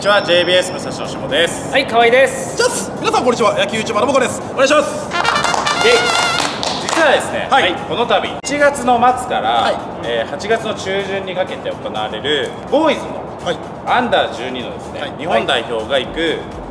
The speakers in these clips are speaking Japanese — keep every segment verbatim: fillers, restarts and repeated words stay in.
にちは、ジェイビーエス 武蔵野下です。はい、河合です。チャス皆さんこんにちは、野球 YouTuber のもこです。お願いします。イエイ。実はですね、はい、はい、この度いちがつの末から、はい、えー、はちがつの中旬にかけて行われるボーイズの、はい、アンダーじゅうにのですね、はい、日本代表が行く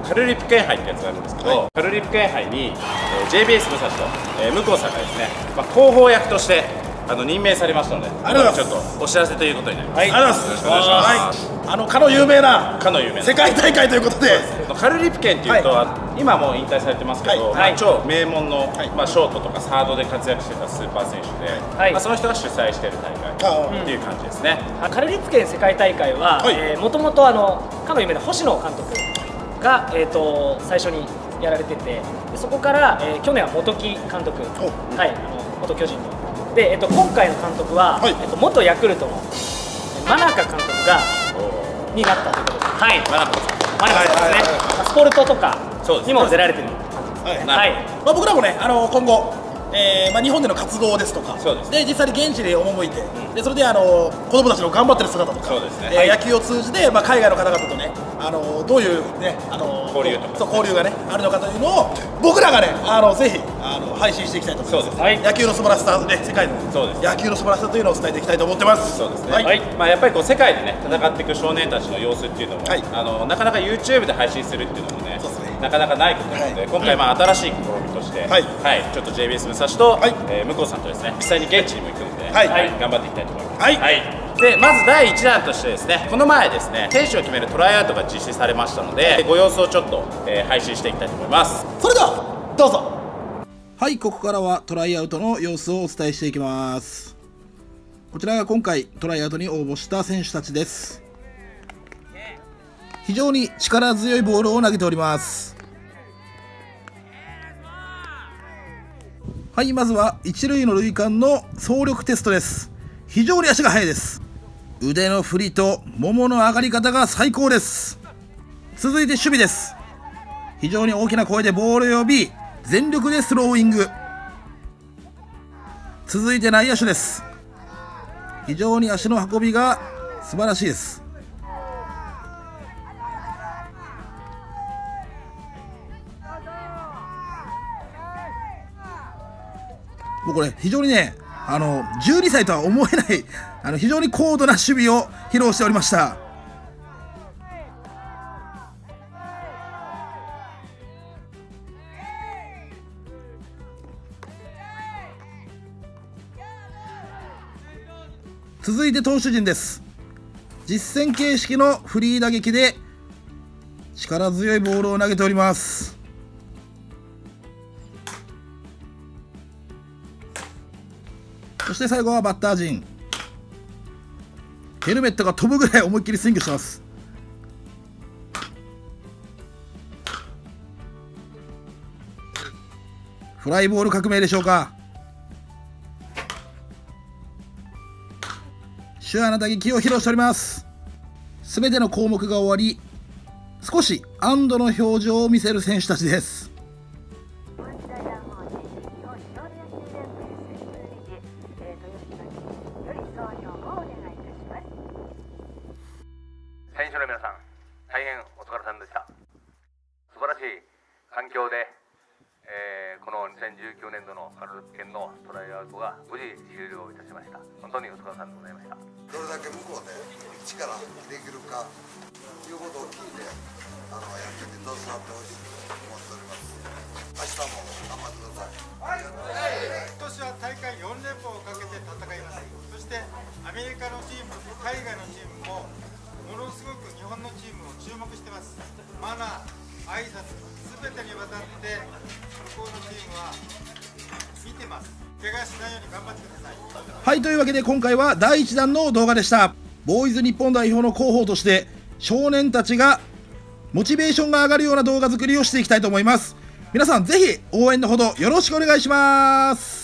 カルリプ県杯ってやつがあるんですけど、はい、カルリプ県杯に、えー、ジェイビーエス 武蔵野、えー、向こうさんがですね、まあ、広報役としてあの任命されましたので、あのちょっとお知らせということになります。はい、ありがとうございます。あのかの有名なかの有名な世界大会ということで、カルリプ県っていうと今もう引退されてますけど、超名門のまあショートとかサードで活躍してたスーパー選手で、まあその人が主催している大会っていう感じですね。カルリプ県世界大会はもともとあのかの有名な星野監督がえっと最初にやられてて、そこから去年は元木監督、はい、元巨人の。で、えっと、今回の監督は、はい、えっと、元ヤクルトの真中監督がになったということで、はい、真中さんですね、スポルトとかにも出られてる感じです。僕らもね、あの今後、えーまあ、日本での活動ですとか、で実際に現地で赴いて、うん、でそれであの子どもたちの頑張ってる姿とか、野球を通じて、まあ、海外の方々とね、あのどういう、ね、あの交流とか、そう交流が、ね、あるのかというのを、僕らがね、あのぜひあの配信していきたいと思います。はい、野球の素晴らしさ、ね、世界の野球の素晴らしさというのを伝えていきたいと思ってます。そうですね。はい、まあやっぱりこう世界でね、戦っていく少年たちの様子っていうのも、はい、あのなかなか YouTube で配信するっていうのもね、そうですね、なかなかないことなので、はい、今回まあ新しい試みとして、はい、はい、ちょっと ジェイビーエス 武蔵と、はい、えー、向こうさんとですね、実際に現地にも行くので、はい、はい、頑張っていきたいと思います。はい。はい、でまずだいいち弾としてですね、この前ですね、選手を決めるトライアウトが実施されましたので、ご様子をちょっと、えー、配信していきたいと思います。それではどうぞ。はい、ここからはトライアウトの様子をお伝えしていきます。こちらが今回トライアウトに応募した選手たちです。非常に力強いボールを投げております。はい、まずは一塁の塁間の走力テストです。非常に足が速いです。腕の振りと桃の上がり方が最高です。続いて守備です。非常に大きな声でボールを呼び、全力でスローイング。続いて内野手です。非常に足の運びが素晴らしいです。もうこれ非常にね、あのじゅうにさいとは思えない、あの非常に高度な守備を披露しておりました。続いて投手陣です。実戦形式のフリー打撃で力強いボールを投げております。そして最後はバッター陣。ヘルメットが飛ぶぐらい思いっきりスイングしてます。フライボール革命でしょうか。シュアな打撃を披露しております。すべての項目が終わり、少し安堵の表情を見せる選手たちです。選手の皆さん、大変お疲れさんでした。素晴らしい環境で、えー、このにせんじゅうきゅうねんどのカルリプ県のトライアウトが無事終了いたしました。本当にお疲れさんでございました。どれだけ向こうで力できるかということを聞いて、あの野球に携わってほしいと思っております。明日も頑張ってください。はい、今年は大会よんれんぽんをかけて戦います。そしてアメリカのチーム、海外のチームもものすごく日本のチームを注目してます。マナー、挨拶、すべてにわたって向こうのチームは見てます。怪我しないように頑張ってください。はい、というわけで今回はだいいち弾の動画でした。ボーイズ日本代表の広報として、少年たちがモチベーションが上がるような動画作りをしていきたいと思います。皆さんぜひ応援のほどよろしくお願いします。